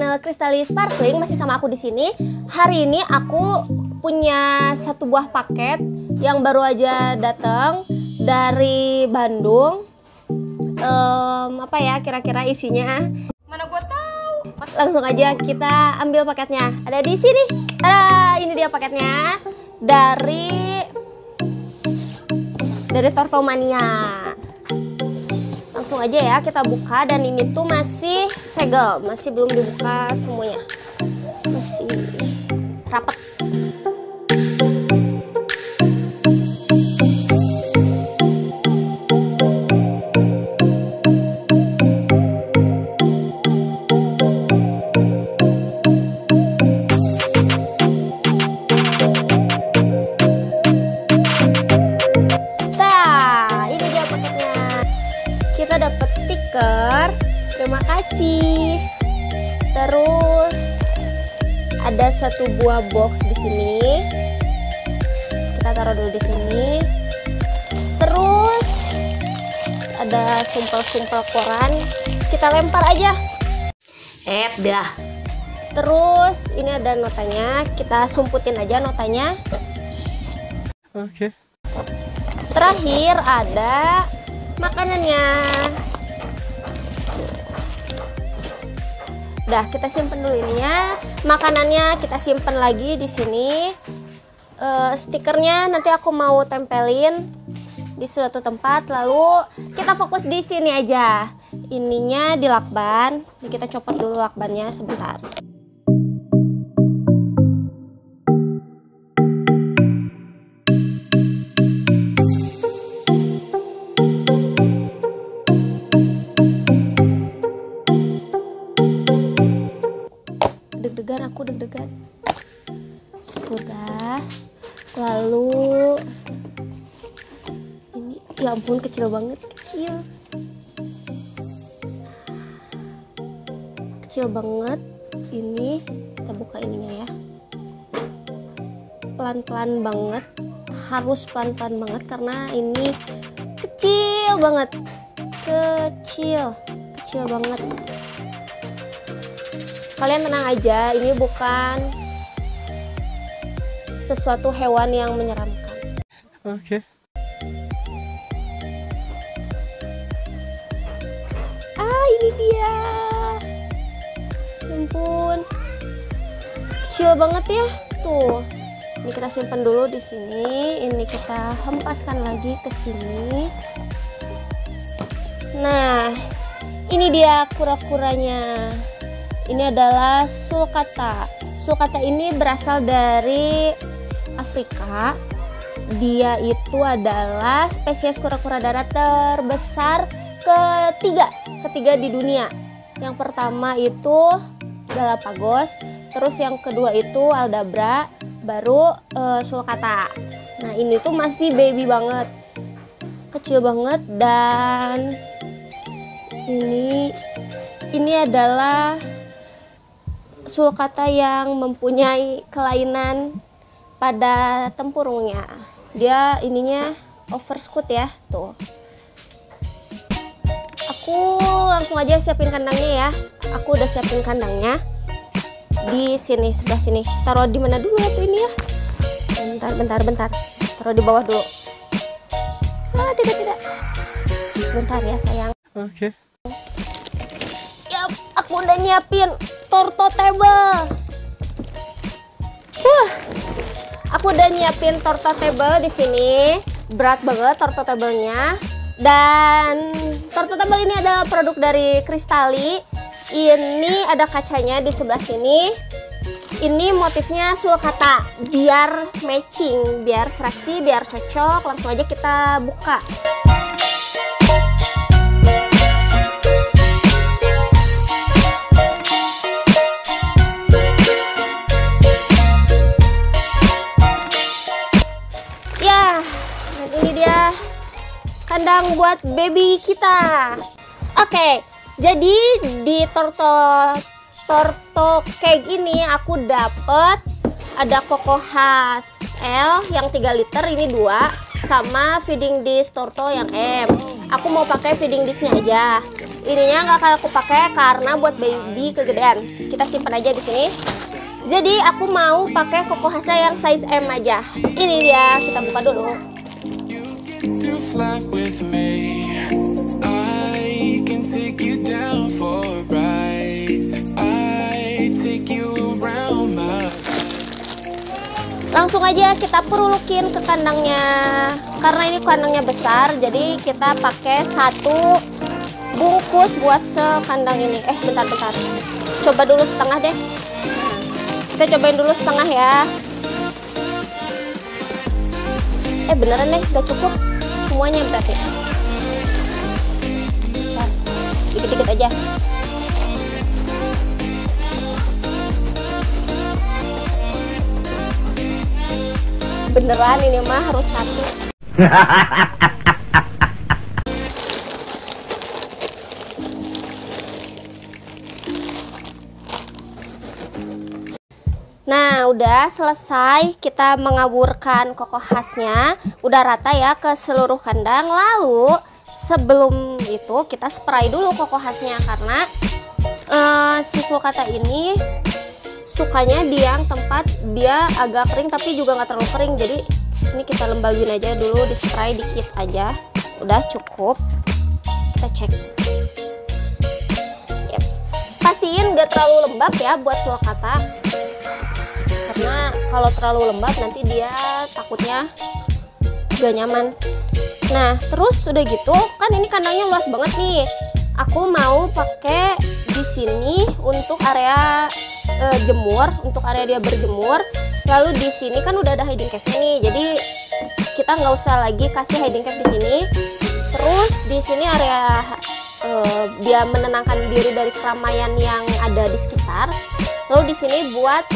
channel Crystallee Sparkling, masih sama aku di sini. Hari ini aku punya satu buah paket yang baru aja datang dari Bandung. Apa ya kira-kira isinya? Mana gua tahu. Langsung aja kita ambil paketnya. Ada di sini. Tada, ini dia paketnya dari Tortomania. Langsung aja ya kita buka, dan ini tuh masih segel, masih belum dibuka semuanya, masih rapat. Terima kasih. Terus ada satu buah box di sini. Kita taruh dulu di sini. Terus ada sumpel-sumpel koran. Kita lempar aja. Dah. Terus ini ada notanya. Kita sumputin aja notanya. Oke. Terakhir ada makanannya. Udah, kita simpen dulu ininya. Makanannya kita simpen lagi di sini. Stikernya nanti aku mau tempelin di suatu tempat. Lalu kita fokus di sini aja. Ininya di lakban. Kita copot dulu lakbannya sebentar. Deg-degan. Sudah. Lalu ini, ya ampun, kecil banget. Kecil banget. Ini kita buka ininya ya. Pelan-pelan banget. Harus pelan-pelan banget karena ini kecil banget. Kecil banget. Kalian tenang aja, ini bukan sesuatu hewan yang menyeramkan. Oke. Ah, ini dia. Ampun. Kecil banget ya. Tuh. Ini kita simpan dulu di sini. Ini kita hempaskan lagi ke sini. Nah, ini dia kura-kuranya. Ini adalah Sulcata. Sulcata ini berasal dari Afrika. Dia itu adalah spesies kura-kura darat terbesar ketiga di dunia. Yang pertama itu Galapagos, terus yang kedua itu Aldabra, baru Sulcata. Nah, ini tuh masih baby banget. Kecil banget, dan ini adalah Sulcata yang mempunyai kelainan pada tempurungnya. Dia ininya overscoot ya, tuh. Aku langsung aja siapin kandangnya ya. Aku udah siapin kandangnya di sini, sebelah sini. Taruh di mana dulu ya tuh ini ya? Bentar. Taruh di bawah dulu. Ah, tidak. Sebentar ya, sayang. Oke. Yap, aku udah nyiapin Tortoise Table. Aku udah nyiapin Tortoise Table di sini. Berat banget Tortoise Table-nya. Dan Tortoise Table ini adalah produk dari Crystallee. Ini ada kacanya di sebelah sini. Ini motifnya Sulcata, biar matching, biar serasi, biar cocok. Langsung aja kita buka. Kandang buat baby kita. Oke, jadi di torto cake ini aku dapet ada cocohusk L yang 3 liter ini 2, sama feeding dish torto yang M. Aku mau pakai feeding dishnya aja. Ininya nggak akan aku pakai karena buat baby kegedean. Kita simpan aja di sini. Jadi aku mau pakai cocohusk yang size M aja. Ini dia, kita buka dulu. Langsung aja kita perulukin ke kandangnya. Karena ini kandangnya besar, jadi kita pakai satu bungkus buat sekandang ini. Bentar. Coba dulu setengah deh. Kita cobain dulu setengah ya. Beneran deh, udah cukup semuanya berarti. Dikit-dikit aja. Beneran ini mah harus satu. Nah, udah selesai kita mengaburkan cocohusknya, udah rata ya ke seluruh kandang. Lalu sebelum itu kita spray dulu cocohusknya karena si Sulcata ini sukanya di yang tempat dia agak kering tapi juga nggak terlalu kering. Jadi ini kita lembabin aja dulu, di spray dikit aja, udah cukup. Kita cek. Yep. Pastiin nggak terlalu lembab ya buat Sulcata. Karena kalau terlalu lembab nanti dia takutnya gak nyaman. Nah, terus udah gitu kan ini kandangnya luas banget nih. Aku mau pakai di sini untuk area jemur, untuk area dia berjemur. Lalu di sini kan udah ada hiding cave nih, jadi kita nggak usah lagi kasih hiding cave di sini. Terus di sini area dia menenangkan diri dari keramaian yang ada di sekitar. Lalu di sini buat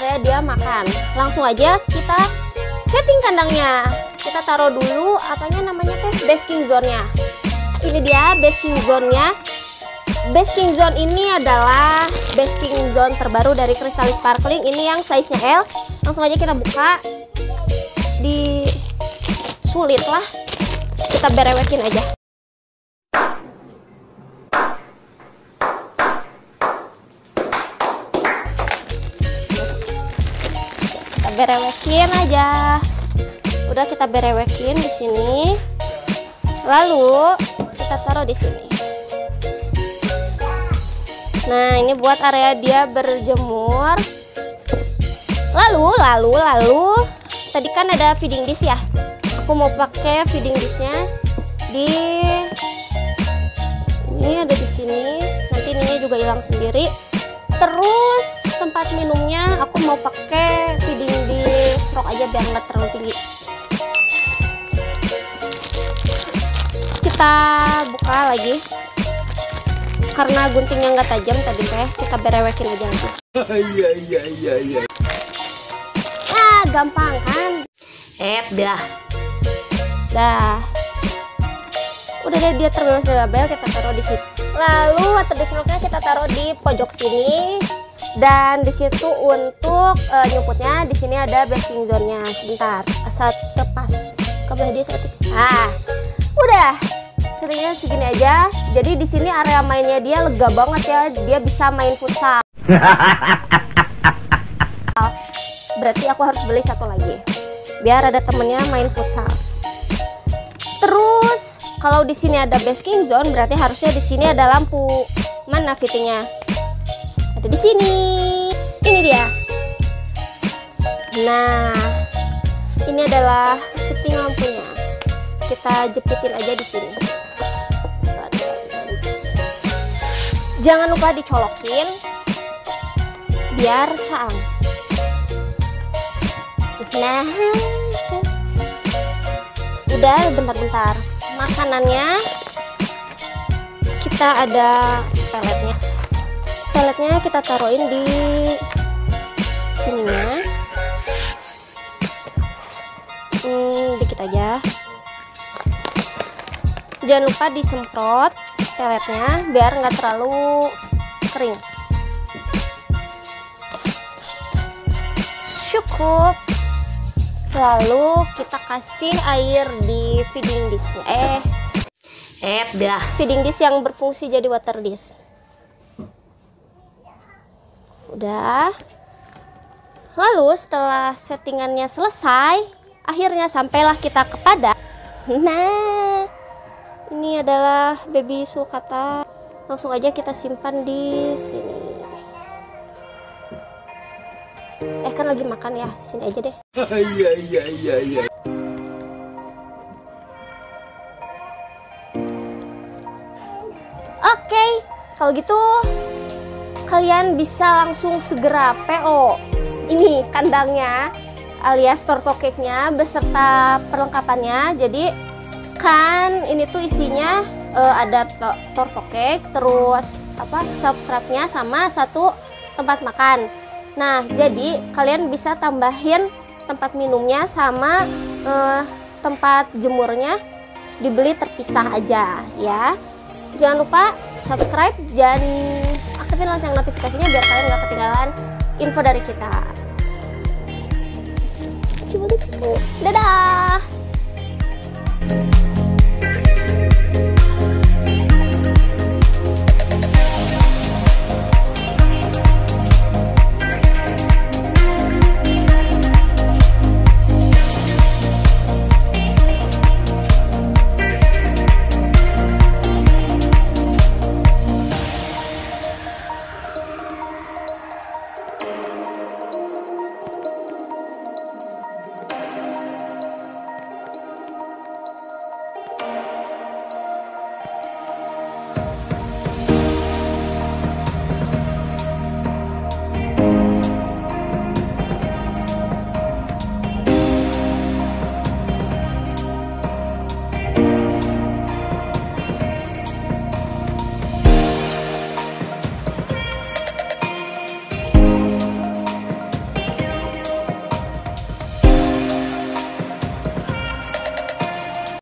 area dia makan. Langsung aja kita setting kandangnya. Kita taruh dulu apanya namanya teh, basking zone-nya. Ini dia basking zone-nya. Basking zone ini adalah basking zone terbaru dari Crystallee Sparkling. Ini yang size-nya L. Langsung aja kita buka. Di sulit lah. Kita berewekin aja. Berewekin aja. Udah kita berewekin di sini. Lalu kita taruh di sini. Nah, ini buat area dia berjemur. Lalu tadi kan ada feeding dish ya. Aku mau pakai feeding dishnya di sini, ada di sini. Nanti ininya juga hilang sendiri. Terus tempat minumnya aku mau pakai feeding dish rock aja biar nggak terlalu tinggi. Kita buka lagi karena guntingnya nggak tajam tadi teh. Kita berewekin aja nanti. Iya. Nah, gampang kan? Dah. Udah deh, dia terbebas dari label. Kita taruh di situ. Lalu water disroknya kita taruh di pojok sini. Dan di situ untuk nyumputnya di sini ada basking zone-nya. Sebentar, asal lepas. Kemudian dia seperti. Ah, udah. Seringnya segini aja. Jadi di sini area mainnya dia lega banget ya. Dia bisa main futsal. Berarti aku harus beli satu lagi. Biar ada temennya main futsal. Terus kalau di sini ada basking zone, berarti harusnya di sini ada lampu. Mana fittingnya? Di sini, ini dia. Nah, ini adalah fitting lampunya. Kita jepitin aja di sini. Jangan lupa dicolokin biar caang. Nah, udah bentar-bentar. Makanannya kita ada peletnya. Peletnya kita taruhin di sininya, dikit aja. Jangan lupa disemprot peletnya biar nggak terlalu kering. Cukup. Lalu kita kasih air di feeding dish. Dah. Feeding dish yang berfungsi jadi water dish. Udah. Lalu setelah settingannya selesai, akhirnya sampailah kita ke padang. Nah, ini adalah baby sulcata. Langsung aja kita simpan di sini. Kan lagi makan ya, sini aja deh. Iya. Oke, kalau gitu kalian bisa langsung segera PO ini kandangnya alias torto cake-nya beserta perlengkapannya. Jadi kan ini tuh isinya ada torto cake, terus apa substrate-nya sama satu tempat makan. Nah, jadi kalian bisa tambahin tempat minumnya sama tempat jemurnya, dibeli terpisah aja ya. Jangan lupa subscribe dan aktifin lonceng notifikasinya biar kalian gak ketinggalan info dari kita. Dadah!